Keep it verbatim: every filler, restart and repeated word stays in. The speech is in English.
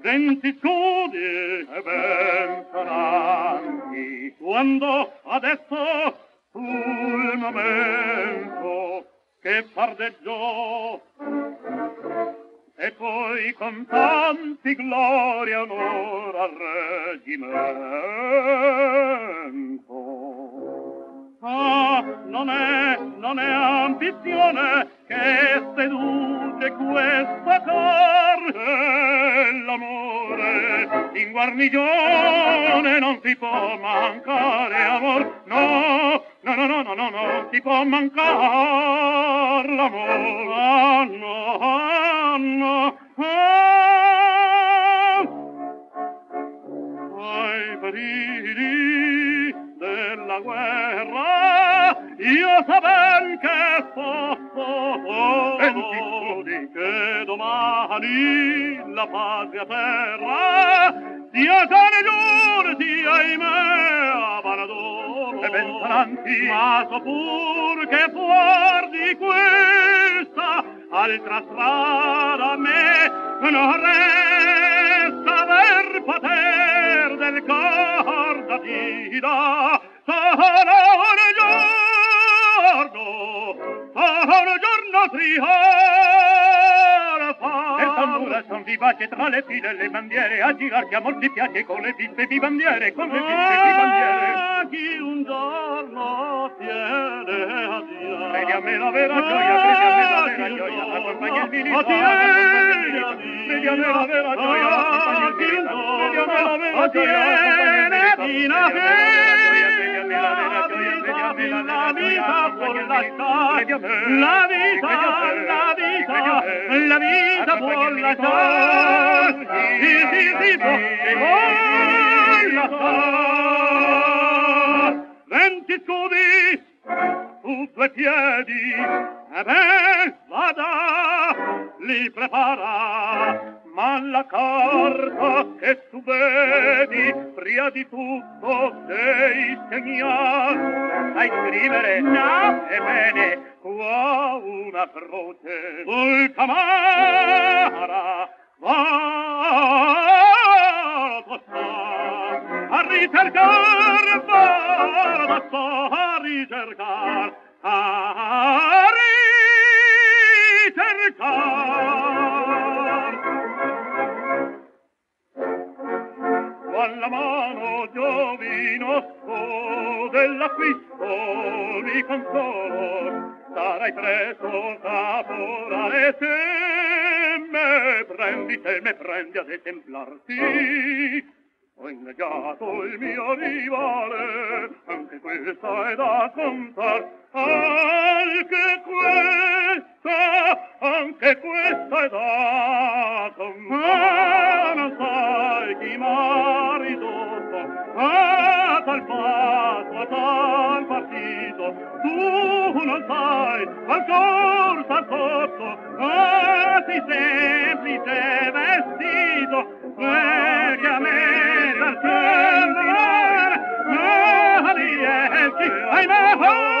Gratitudine e bentanti, quando adesso fu il momento che fardeggiò, e poi con tanti gloria e onore al reggimento. Ah, non è, non è ambizione che seduce questa carne, l'amore in guarnigione non si può mancare, amor, no, no, no, no, no, no, no, si può mancare l'amor, ah, no, ah, no, ah. Ai perili della guerra io so ben che posso, ventitudi che domani la patria terra sia sana e giurti, ahimè, a Varadoro e Bentanti, ma so pur che fuor di questa altra strada a me non resta per poter del cor da ti da sarà un giorno, sarà un giorno trionfale. E tambura son vivace tra le file e le bandiere, a girar che amor ti piace con le pippe di bandiere, con le pippe di bandiere. Ah, chi un giorno tiene a Dio. Credi a me la vera gioia, credi a me la vera gioia, accompagna il militare, accompagna il militare. Credi a me la vera gioia, accompagna il militare. Credi a me la vera gioia, accompagna il militare. La vita può lasciar, la vita, la vita, la vita può lasciar, sì, sì, sì, può lasciar. Venti scudi su due piedi, e ben vada, li prepara, ma la carta che tu vedi, pria di tutto devi segnare. Sai scrivere? No. Ebbene, qua una croce sul camara va a postare, a ricercare, va a ricercare, a ricercare. Con la mano giovinosco dell'acquisto mi consolo, sarai preso caporale se me prendi, se me prendi ad esemplarti. Ho ingaggiato il mio rivale, anche questa è da contar, anche questa, anche questa è da contar. Non sai chi m'ha ridotto a tal passo, a tal partito, tu non sai ancora tal corso, a ti semplice vestito, perché a me I'm not